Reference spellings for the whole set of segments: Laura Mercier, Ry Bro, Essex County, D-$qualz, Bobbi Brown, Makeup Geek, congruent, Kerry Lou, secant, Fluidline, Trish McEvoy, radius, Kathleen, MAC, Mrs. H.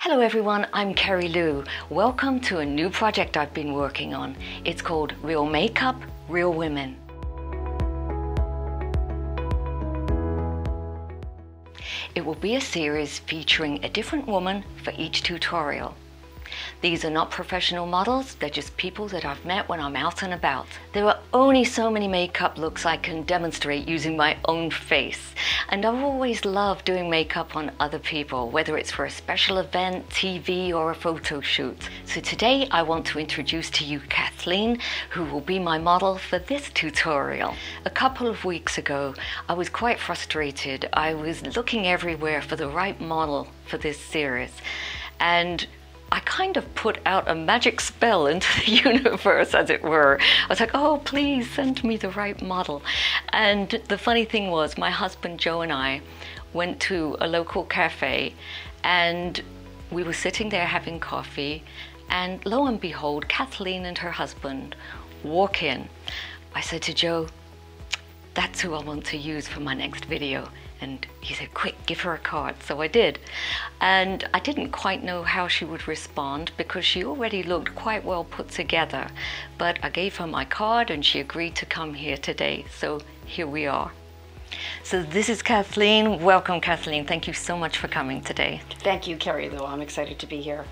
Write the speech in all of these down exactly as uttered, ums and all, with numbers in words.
Hello everyone, I'm Kerry Lou. Welcome to a new project I've been working on. It's called Real Makeup, Real Women. It will be a series featuring a different woman for each tutorial. These are not professional models, they're just people that I've met when I'm out and about. There are only so many makeup looks I can demonstrate using my own face. And I've always loved doing makeup on other people, whether it's for a special event, T V, or a photo shoot. So today I want to introduce to you Kathleen, who will be my model for this tutorial. A couple of weeks ago, I was quite frustrated. I was looking everywhere for the right model for this series. And I kind of put out a magic spell into the universe, as it were. I was like, oh, please send me the right model. And the funny thing was, my husband Joe and I went to a local cafe and we were sitting there having coffee, and lo and behold, Kathleen and her husband walk in. I said to Joe, that's who I want to use for my next video. And he said, quick, give her a card. So I did. And I didn't quite know how she would respond because she already looked quite well put together. But I gave her my card and she agreed to come here today. So here we are. So this is Kathleen. Welcome, Kathleen. Thank you so much for coming today. Thank you, Kerry Lou. I'm excited to be here.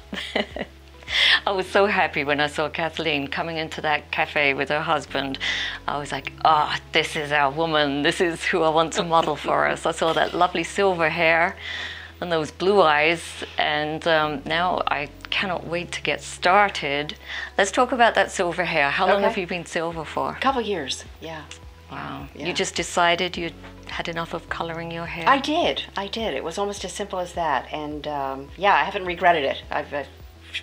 I was so happy when I saw Kathleen coming into that cafe with her husband. I was like, ah, oh, this is our woman. This is who I want to model for us. I saw that lovely silver hair and those blue eyes. And um, now I cannot wait to get started. Let's talk about that silver hair. How okay. long have you been silver for? A couple years, yeah. Wow. Yeah. You just decided you'd had enough of coloring your hair? I did. I did. It was almost as simple as that. And um, yeah, I haven't regretted it. I've, I've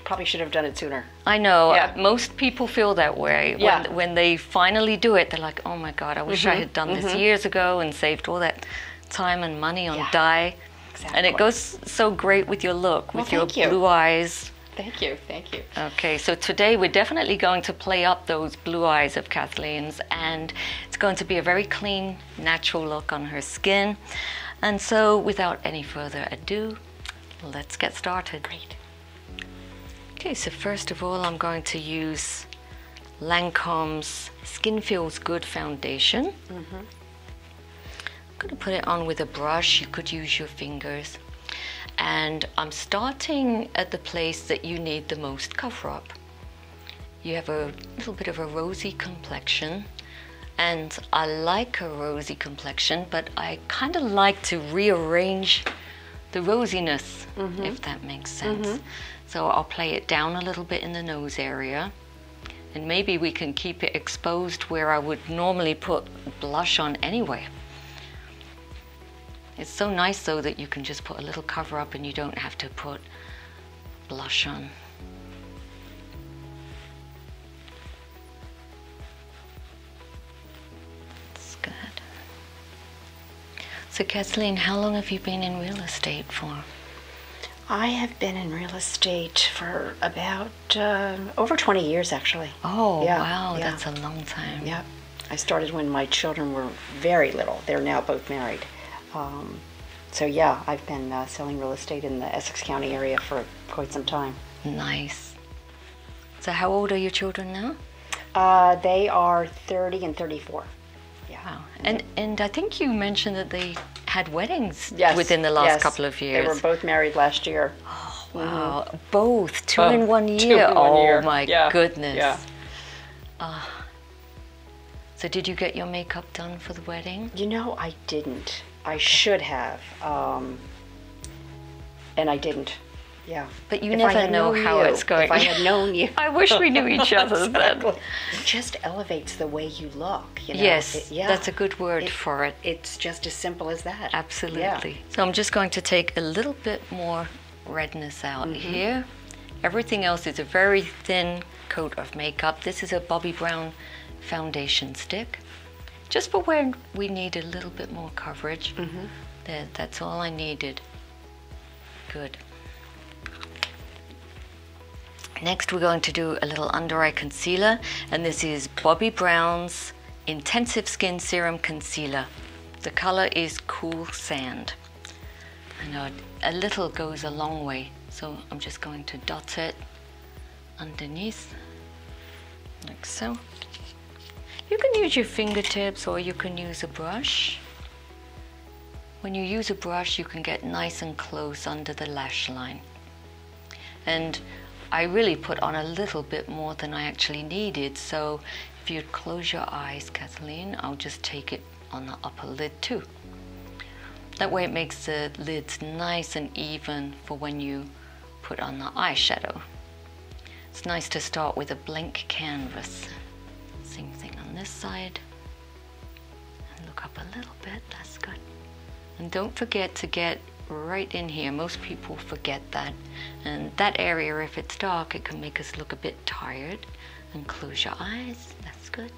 probably should have done it sooner. I know. Yeah. Uh, most people feel that way. Yeah. When, when they finally do it, they're like, oh my God, I wish mm-hmm. I had done mm-hmm. this years ago and saved all that time and money on yeah. dye. Exactly. And it goes so great with your look, with well, your you. blue eyes. Thank you. Thank you. Okay, so today we're definitely going to play up those blue eyes of Kathleen's, and it's going to be a very clean, natural look on her skin. And so without any further ado, let's get started. Great. Okay, so first of all, I'm going to use Lancome's Skin Feels Good foundation. Mm-hmm. I'm going to put it on with a brush. You could use your fingers. And I'm starting at the place that you need the most cover-up. You have a little bit of a rosy complexion. And I like a rosy complexion, but I kind of like to rearrange the rosiness, mm-hmm. if that makes sense. Mm-hmm. So I'll play it down a little bit in the nose area, and maybe we can keep it exposed where I would normally put blush on anyway. It's so nice though that you can just put a little cover up and you don't have to put blush on. That's good. So Kathleen, how long have you been in real estate for? I have been in real estate for about uh, over twenty years, actually. Oh, yeah, wow, yeah. That's a long time. Yeah, I started when my children were very little. They're now both married. Um, so yeah, I've been uh, selling real estate in the Essex County area for quite some time. Nice. So how old are your children now? Uh, they are thirty and thirty-four. Yeah. Wow. And, and I think you mentioned that they had weddings yes, within the last yes. couple of years. They were both married last year. Oh, wow. Mm-hmm. Both? Two both. in one year? In one oh, year. my yeah. goodness. Yeah. Uh, so did you get your makeup done for the wedding? You know, I didn't. I okay. should have. Um, and I didn't. Yeah. But you if never know how you, it's going. If I had known you. I wish we knew each other exactly. then. It just elevates the way you look. You know? Yes, it, yeah. that's a good word it, for it. It's just as simple as that. Absolutely. Yeah. So I'm just going to take a little bit more redness out mm-hmm. here. Everything else is a very thin coat of makeup. This is a Bobbi Brown foundation stick. Just for when we need a little bit more coverage. Mm-hmm. There, that's all I needed. Good. Next, we're going to do a little under eye concealer, and this is Bobbi Brown's Intensive Skin Serum Concealer. The color is Cool Sand. I know a little goes a long way, So I'm just going to dot it underneath, like so. You can use your fingertips or you can use a brush. When you use a brush, you can get nice and close under the lash line. And I really put on a little bit more than I actually needed. So if you'd close your eyes, Kathleen, I'll just take it on the upper lid too. That way it makes the lids nice and even for when you put on the eyeshadow. It's nice to start with a blank canvas. Same thing on this side. And look up a little bit, that's good. And don't forget to get right in here. Most people forget that. And that area, if it's dark, it can make us look a bit tired. And close your eyes, that's good.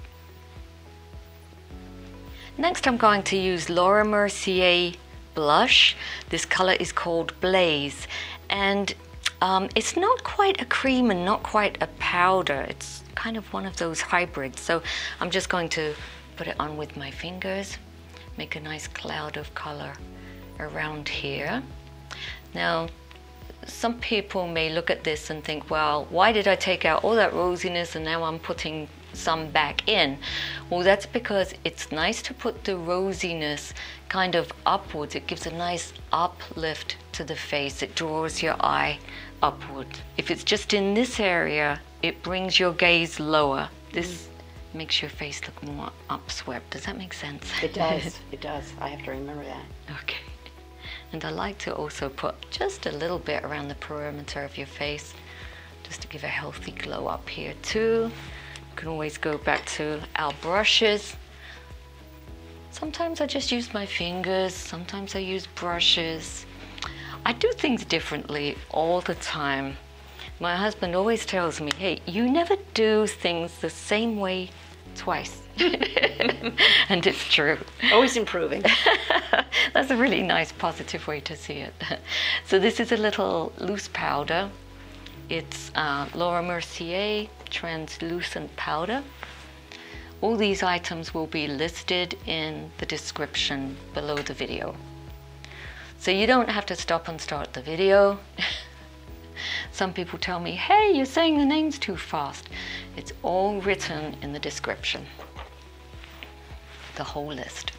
Next, I'm going to use Laura Mercier blush. This color is called Blaze. And um, it's not quite a cream and not quite a powder. It's kind of one of those hybrids. So I'm just going to put it on with my fingers. Make a nice cloud of color around here. Now, some people may look at this and think, well, why did I take out all that rosiness and now I'm putting some back in? Well, that's because it's nice to put the rosiness kind of upwards. It gives a nice uplift to the face. It draws your eye upward. If it's just in this area, it brings your gaze lower. This makes your face look more upswept. Does that make sense? It does. It does. I have to remember that. Okay. And I like to also put just a little bit around the perimeter of your face, just to give a healthy glow up here too. You can always go back to our brushes. Sometimes I just use my fingers. Sometimes I use brushes. I do things differently all the time. My husband always tells me, hey, you never do things the same way twice. And it's true. Always improving. That's a really nice, positive way to see it. So this is a little loose powder. It's uh, Laura Mercier translucent powder. All these items will be listed in the description below the video. So you don't have to stop and start the video. Some people tell me, hey, you're saying the names too fast. It's all written in the description, the whole list.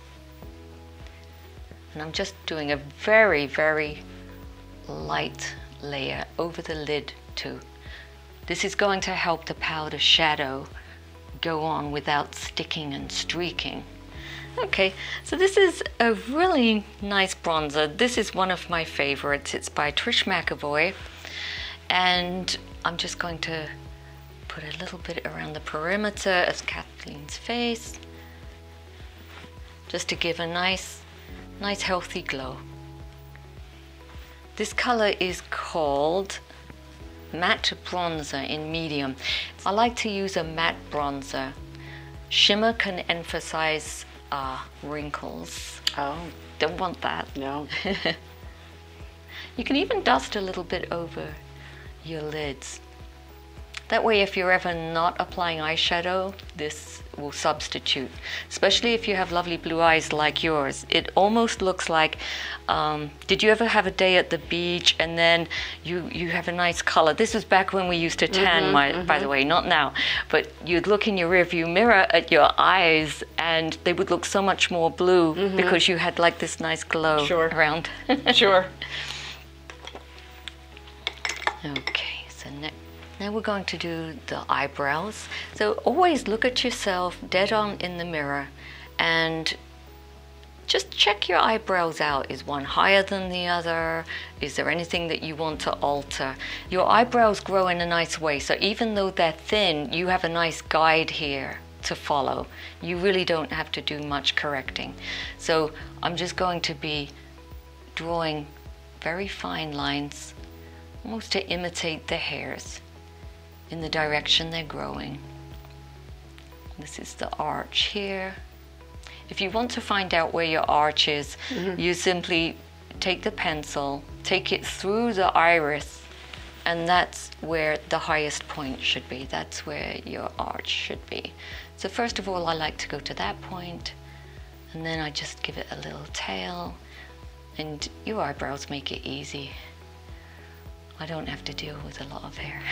And I'm just doing a very, very light layer over the lid too. This is going to help the powder shadow go on without sticking and streaking. Okay, so this is a really nice bronzer. This is one of my favorites. It's by Trish McEvoy. And I'm just going to put a little bit around the perimeter of Kathleen's face, just to give a nice, nice healthy glow. This color is called Matte Bronzer in Medium. I like to use a matte bronzer. Shimmer can emphasize uh, wrinkles. Oh. Don't want that. No. You can even dust a little bit over your lids. That way, if you're ever not applying eyeshadow, this will substitute. Especially if you have lovely blue eyes like yours. It almost looks like, um, did you ever have a day at the beach and then you, you have a nice color? This was back when we used to tan, mm-hmm, my, mm-hmm. by the way, not now. But you'd look in your rearview mirror at your eyes and they would look so much more blue, mm-hmm, because you had like this nice glow, sure, around. Sure. Okay, so next. Now we're going to do the eyebrows. So always look at yourself dead on in the mirror and just check your eyebrows out. Is one higher than the other? Is there anything that you want to alter? Your eyebrows grow in a nice way. So even though they're thin, you have a nice guide here to follow. You really don't have to do much correcting. So I'm just going to be drawing very fine lines, almost to imitate the hairs, in the direction they're growing. This is the arch here. If you want to find out where your arch is, mm-hmm, you simply take the pencil, take it through the iris, and that's where the highest point should be. That's where your arch should be. So first of all, I like to go to that point, and then I just give it a little tail, and your eyebrows make it easy. I don't have to deal with a lot of hair.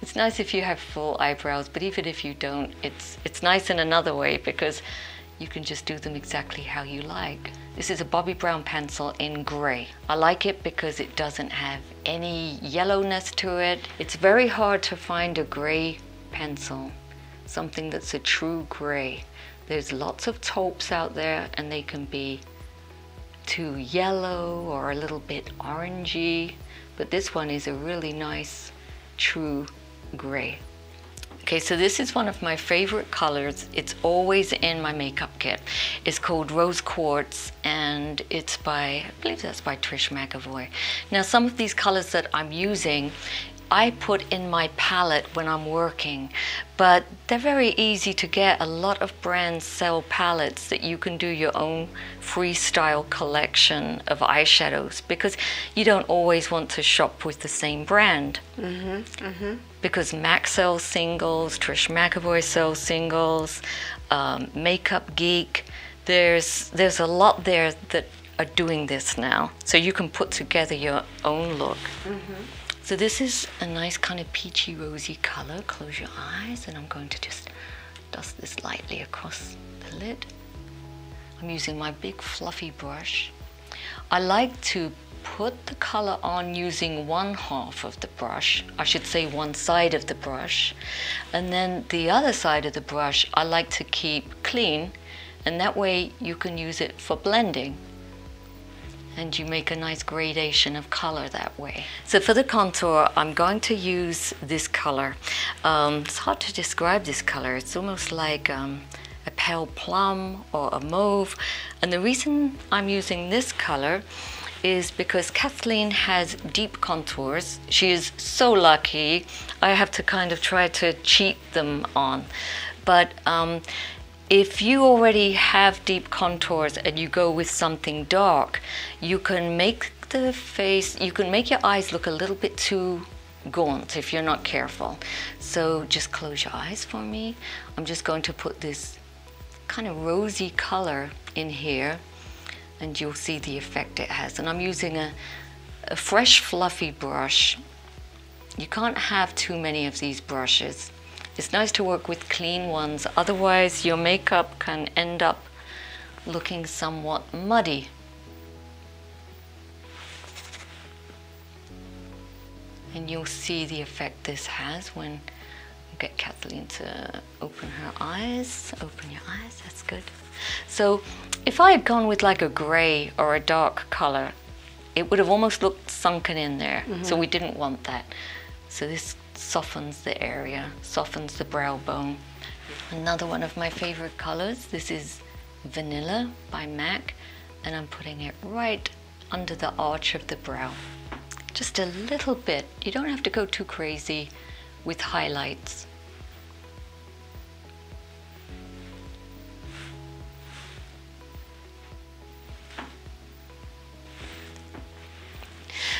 It's nice if you have full eyebrows, but even if you don't, it's, it's nice in another way because you can just do them exactly how you like. This is a Bobbi Brown pencil in gray. I like it because it doesn't have any yellowness to it. It's very hard to find a gray pencil, something that's a true gray. There's lots of taupes out there and they can be too yellow or a little bit orangey, but this one is a really nice, true gray. Okay, so this is one of my favorite colors. It's always in my makeup kit. It's called Rose Quartz and it's by, I believe that's by Trish McEvoy. Now some of these colors that I'm using, I put in my palette when I'm working, but they're very easy to get. A lot of brands sell palettes that you can do your own freestyle collection of eyeshadows because you don't always want to shop with the same brand. Mm-hmm, mm-hmm. Because MAC sells singles, Trish McEvoy sells singles, um, Makeup Geek. There's, there's a lot there that are doing this now. So you can put together your own look. Mm-hmm. So this is a nice kind of peachy rosy color. Close your eyes and I'm going to just dust this lightly across the lid. I'm using my big fluffy brush. I like to put the color on using one half of the brush. I should say one side of the brush. And then the other side of the brush I like to keep clean, and that way you can use it for blending. And you make a nice gradation of color that way. So for the contour, I'm going to use this color. Um, it's hard to describe this color. It's almost like um, a pale plum or a mauve. And the reason I'm using this color is because Kathleen has deep contours. She is so lucky. I have to kind of try to cheat them on. But um, if you already have deep contours and you go with something dark, you can make the face, you can make your eyes look a little bit too gaunt if you're not careful. So just close your eyes for me. I'm just going to put this kind of rosy color in here and you'll see the effect it has. And I'm using a, a fresh fluffy brush. You can't have too many of these brushes. It's nice to work with clean ones, otherwise your makeup can end up looking somewhat muddy. And you'll see the effect this has when you get Kathleen to open her eyes. Open your eyes, that's good. So if I had gone with like a gray or a dark color, it would have almost looked sunken in there. Mm-hmm. So we didn't want that. So this softens the area, softens the brow bone. Another one of my favorite colors, this is Vanilla by MAC, and I'm putting it right under the arch of the brow. Just a little bit. You don't have to go too crazy with highlights.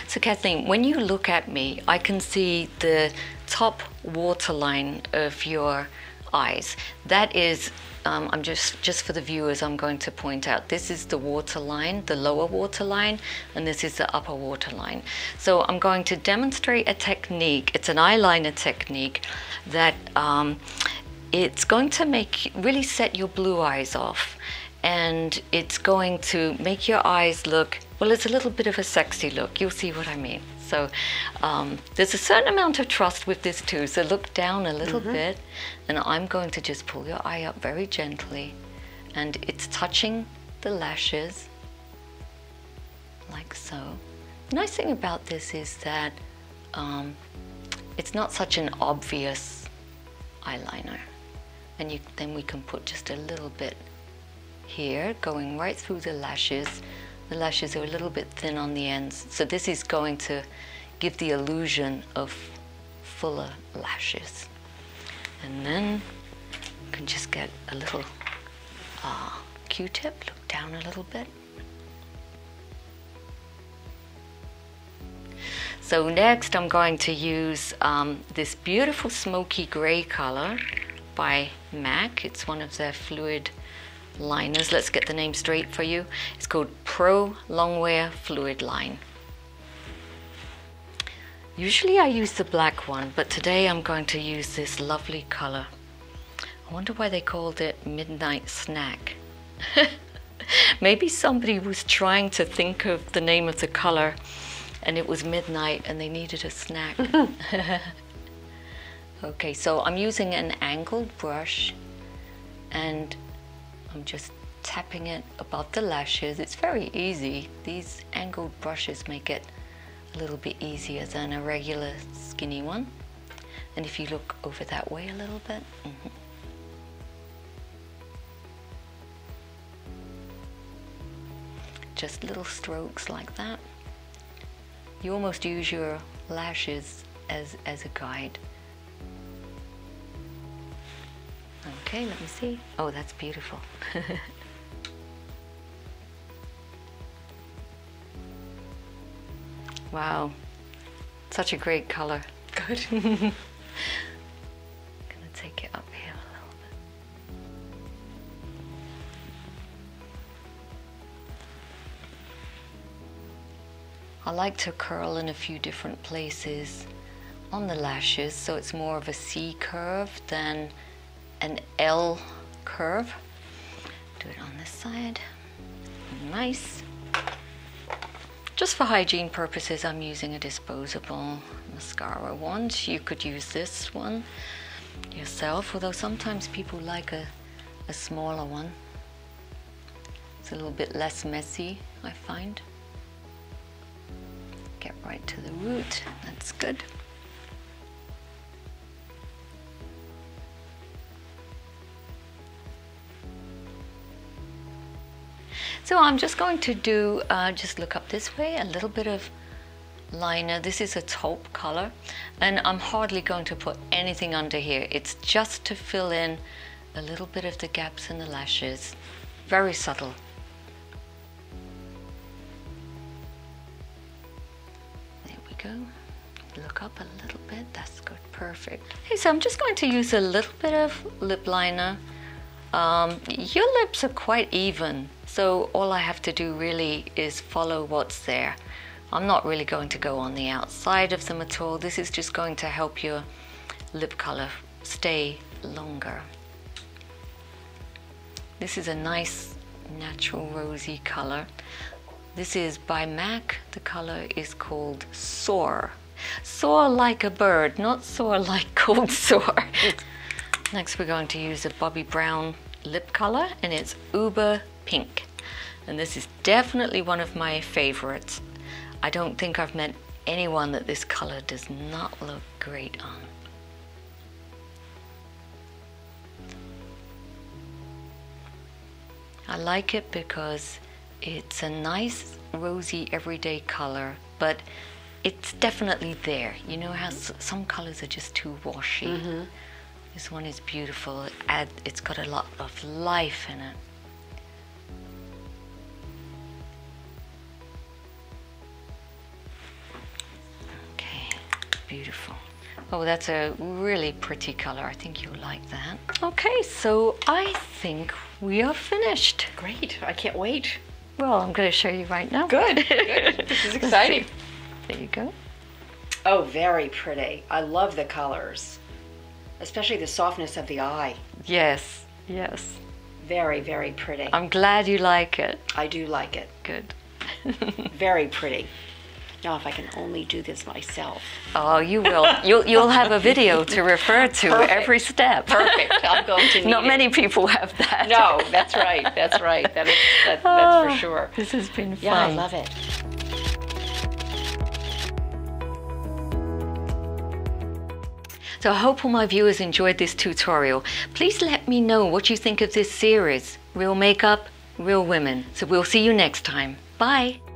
So Kathleen, when you look at me, I can see the top waterline of your eyes. That is, um, I'm just, just for the viewers, I'm going to point out, this is the waterline, the lower waterline, and this is the upper waterline. So I'm going to demonstrate a technique. It's an eyeliner technique that um, it's going to make, really set your blue eyes off. And it's going to make your eyes look, well, it's a little bit of a sexy look. You'll see what I mean. So um, there's a certain amount of trust with this too. So look down a little mm-hmm. bit, and I'm going to just pull your eye up very gently. And it's touching the lashes, like so. The nice thing about this is that um, it's not such an obvious eyeliner. And you, then we can put just a little bit here, going right through the lashes. The lashes are a little bit thin on the ends, so this is going to give the illusion of fuller lashes. And then you can just get a little uh, Q-tip, look down a little bit. So next I'm going to use um, this beautiful smoky gray color by MAC. It's one of their fluid liners. Let's get the name straight for you. It's called Pro Longwear Fluid Line. Usually I use the black one, but today I'm going to use this lovely color. I wonder why they called it Midnight Snack. Maybe somebody was trying to think of the name of the color and it was midnight and they needed a snack. Okay, so I'm using an angled brush and I'm just tapping it above the lashes. It's very easy. These angled brushes make it a little bit easier than a regular skinny one. And if you look over that way a little bit. Mm-hmm. Just little strokes like that. You almost use your lashes as, as a guide. Okay, let me see. Oh, that's beautiful. Wow, such a great color. Good. I'm gonna take it up here a little bit. I like to curl in a few different places on the lashes, so it's more of a C curve than an L curve. Do it on this side. Nice. Just for hygiene purposes, I'm using a disposable mascara wand. You could use this one yourself, although sometimes people like a, a smaller one. It's a little bit less messy, I find. Get right to the root, that's good. So I'm just going to do, uh, just look up this way, a little bit of liner. This is a taupe color, and I'm hardly going to put anything under here. It's just to fill in a little bit of the gaps in the lashes. Very subtle. There we go. Look up a little bit. That's good. Perfect. Okay, so I'm just going to use a little bit of lip liner. Um, your lips are quite even, so all I have to do really is follow what's there. I'm not really going to go on the outside of them at all. This is just going to help your lip color stay longer. This is a nice natural rosy color. This is by MAC. The color is called Soar. Soar like a bird, not soar like cold sore. Next we're going to use a Bobbi Brown lip color, and it's Uber Pink. And this is definitely one of my favorites. I don't think I've met anyone that this color does not look great on. I like it because it's a nice rosy everyday color, but it's definitely there. You know how some colors are just too washy. Mm-hmm. This one is beautiful. It add, it's got a lot of life in it. Okay, beautiful. Oh, that's a really pretty color. I think you'll like that. Okay, so I think we are finished. Great, I can't wait. Well, I'm gonna show you right now. Good, good. This is exciting. There you go. Oh, very pretty. I love the colors. Especially the softness of the eye. Yes, yes. Very, very pretty. I'm glad you like it. I do like it. Good. Very pretty. Now, if I can only do this myself. Oh, you will. You'll, you'll have a video to refer to. Perfect. Every step. Perfect. I'm going to need Not it. many people have that. No, that's right. That's right. That is, that, that's for sure. This has been fun. Yeah, I love it. So I hope all my viewers enjoyed this tutorial. Please let me know what you think of this series, Real Makeup, Real Women. So we'll see you next time. Bye.